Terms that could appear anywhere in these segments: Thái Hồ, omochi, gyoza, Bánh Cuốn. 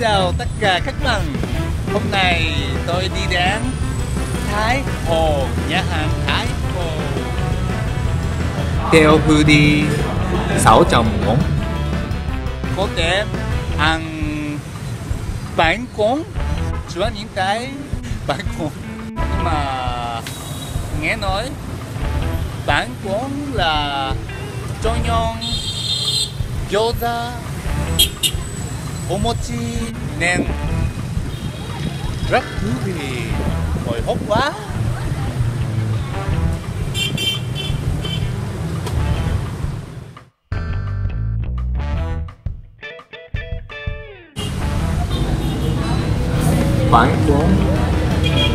chào tất cả các bạn. Hôm nay tôi đi đến Thái Hồ, nhà hàng Thái Hồ. Theo hư đi 604. Có thể ăn bánh cuốn. Chúa nhìn thấy bánh cuốn. Nhưng mà nghe nói bánh cuốn là cho nhon, gyoza, omochi nên rất thú vị. Hồi hộp quá. Bánh cuốn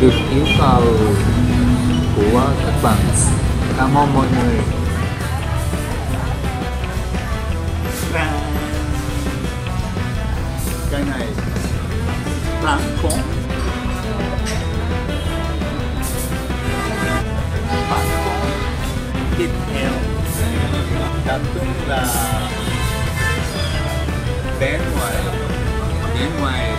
được yêu cầu của các bạn. Cảm ơn mọi người. Cái này bánh cuốn. Bánh cuốn thịt heo. Đặc trưng là bên ngoài mày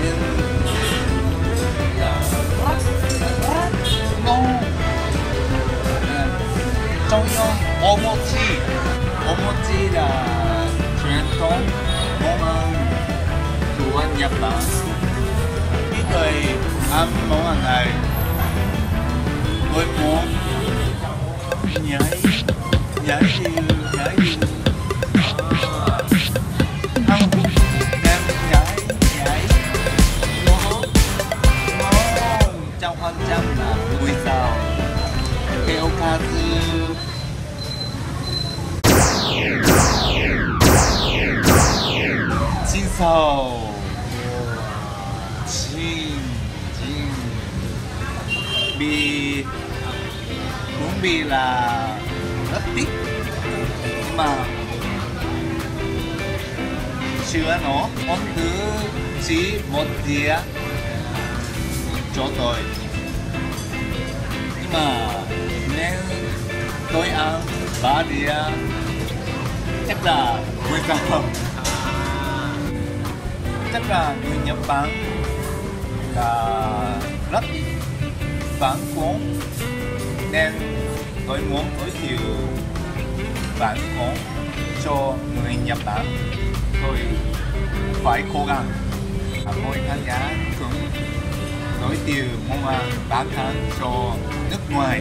nên là ngon trong ngon. Omochi là truyền thống món ăn của Nhật Bản. Khi người ăn món ăn này tôi muốn nhảy vì là rất thích mà chưa nó con thứ chỉ một đĩa cho tôi, nhưng mà nên tôi ăn 3 đĩa chắc là vui ra không. Chắc là người Nhật Bản là rất bánh cuốn nên tôi muốn giới thiệu bánh cuốn cho người Nhật Bản. Tôi phải cố gắng mỗi khán giả cũng giới thiệu món ăn bán hàng cho nước ngoài.